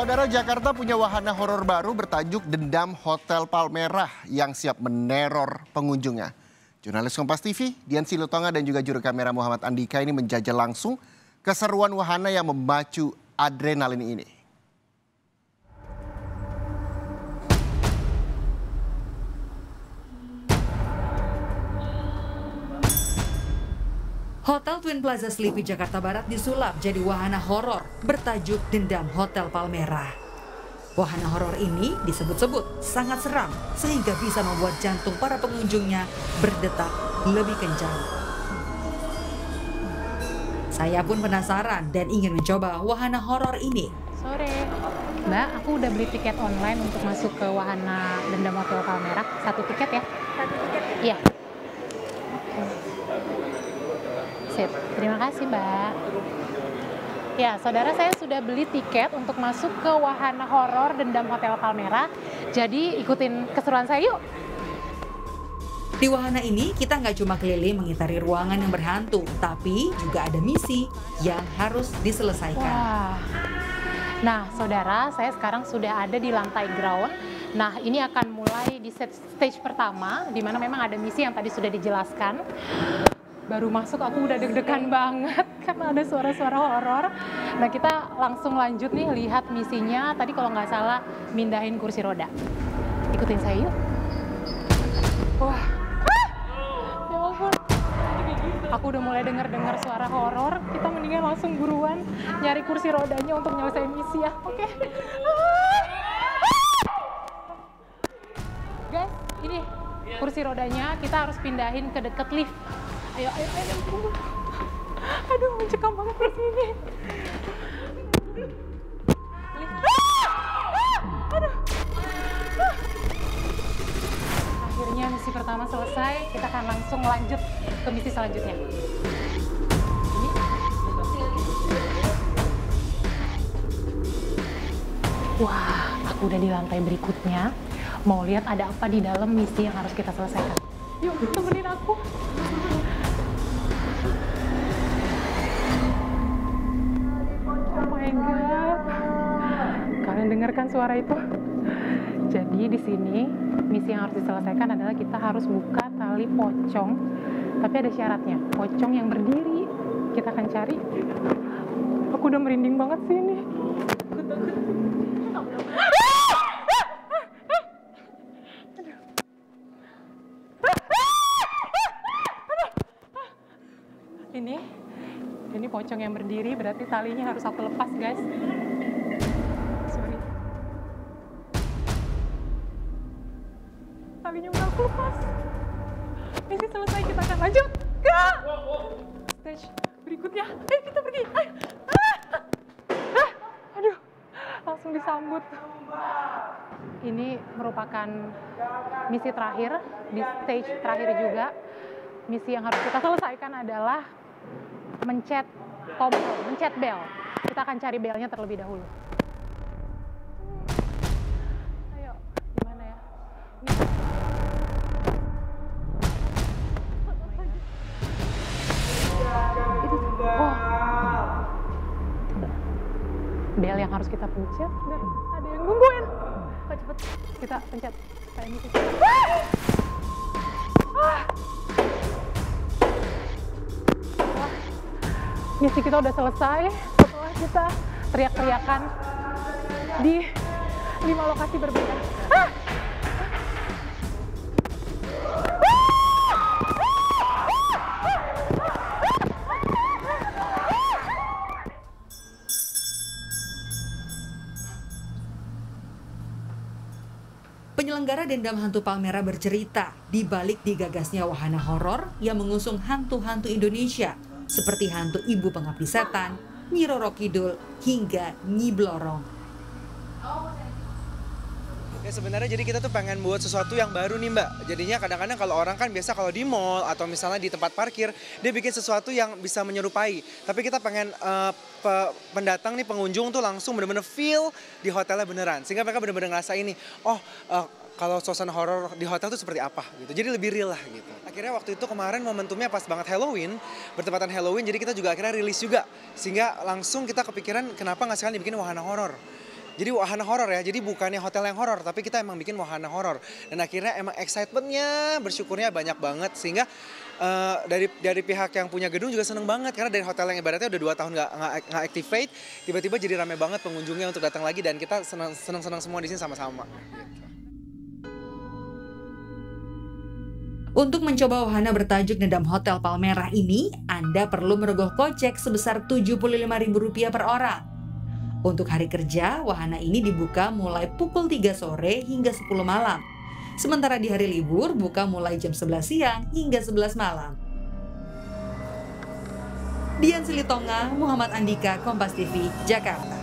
Saudara, Jakarta punya wahana horor baru bertajuk Dendam Hotel Palmerah yang siap meneror pengunjungnya. Jurnalis Kompas TV, Dian Silitonga dan juga juru kamera Muhammad Andika ini menjajal langsung keseruan wahana yang memacu adrenalin ini. Hotel Twin Plaza Slipi, Jakarta Barat disulap jadi wahana horor bertajuk Dendam Hotel Palmerah. Wahana horor ini disebut-sebut sangat seram sehingga bisa membuat jantung para pengunjungnya berdetak lebih kencang. Saya pun penasaran dan ingin mencoba wahana horor ini. Sore, Mbak, aku udah beli tiket online untuk masuk ke wahana Dendam Hotel Palmerah. Satu tiket ya? Satu tiket. Iya. Terima kasih, Mbak. Ya, saudara, saya sudah beli tiket untuk masuk ke wahana horor Dendam Hotel Palmerah. Jadi ikutin keseruan saya yuk. Di wahana ini kita nggak cuma keliling mengitari ruangan yang berhantu, tapi juga ada misi yang harus diselesaikan. Wah. Nah, saudara, saya sekarang sudah ada di lantai ground. Nah, ini akan mulai di stage pertama, di mana memang ada misi yang tadi sudah dijelaskan. Baru masuk aku udah deg-degan banget karena ada suara-suara horor. Nah, kita langsung lanjut nih lihat misinya. Tadi kalau nggak salah mindahin kursi roda. Ikutin saya yuk. Wah, ya ampun. Aku udah mulai dengar suara horor. Kita mendingan langsung buruan nyari kursi rodanya untuk nyelesain misi ya. Oke. Guys, ini kursi rodanya kita harus pindahin ke deket lift. Ayo, aduh, mencekam banget di sini. Akhirnya misi pertama selesai, kita akan langsung lanjut ke misi selanjutnya. Wah, aku udah di lantai berikutnya. Mau lihat ada apa di dalam misi yang harus kita selesaikan. Yuk, temenin aku. Dengarkan suara itu. Jadi di sini misi yang harus diselesaikan adalah kita harus buka tali pocong, tapi ada syaratnya. Pocong yang berdiri kita akan cari. Aku udah merinding banget sih ini. Ini pocong yang berdiri, berarti talinya harus aku lepas, guys. Talinya udah aku lepas. Misi selesai, kita akan lanjut ke stage berikutnya. Ayo kita pergi. Ayo. Aduh, langsung disambut. Ini merupakan misi terakhir di stage terakhir juga. Misi yang harus kita selesaikan adalah mencet tombol, mencet bel. Kita akan cari belnya terlebih dahulu. Bel yang harus kita pencet, dan ada yang nungguin. Cepet, kita pencet. Misi kita udah selesai setelah kita teriak-teriakan di 5 lokasi berbeda. Penyelenggara Dendam Hantu Palmerah bercerita di balik digagasnya wahana horor yang mengusung hantu-hantu Indonesia seperti hantu Ibu Pengabdi Setan, Nyi Roro Kidul, hingga Nyi Blorong. Ya, sebenarnya jadi kita tuh pengen buat sesuatu yang baru nih, Mbak. Jadinya kadang-kadang kalau orang kan biasa kalau di mall atau misalnya di tempat parkir dia bikin sesuatu yang bisa menyerupai. Tapi kita pengen pendatang nih, pengunjung tuh langsung bener-bener feel di hotelnya beneran, sehingga mereka bener-bener ngerasa ini, kalau suasana horor di hotel tuh seperti apa gitu. Jadi lebih real lah gitu. Akhirnya waktu itu kemarin momentumnya pas banget Halloween, bertepatan Halloween, jadi kita juga akhirnya rilis juga, sehingga langsung kita kepikiran kenapa nggak sekalian dibikin wahana horor. Jadi wahana horor ya, jadi bukannya hotel yang horor, tapi kita emang bikin wahana horor. Dan akhirnya emang excitementnya, bersyukurnya banyak banget, sehingga dari pihak yang punya gedung juga seneng banget. Karena dari hotel yang ibaratnya udah 2 tahun nggak activate, tiba-tiba jadi ramai banget pengunjungnya untuk datang lagi. Dan kita seneng-seneng semua di sini sama-sama. Untuk mencoba wahana bertajuk Dendam Hotel Palmerah ini, Anda perlu merogoh kocek sebesar Rp75.000 per orang. Untuk hari kerja, wahana ini dibuka mulai pukul 3 sore hingga 10 malam. Sementara di hari libur, buka mulai jam 11 siang hingga 11 malam. Dian Silitonga, Muhammad Andika, Kompas TV, Jakarta.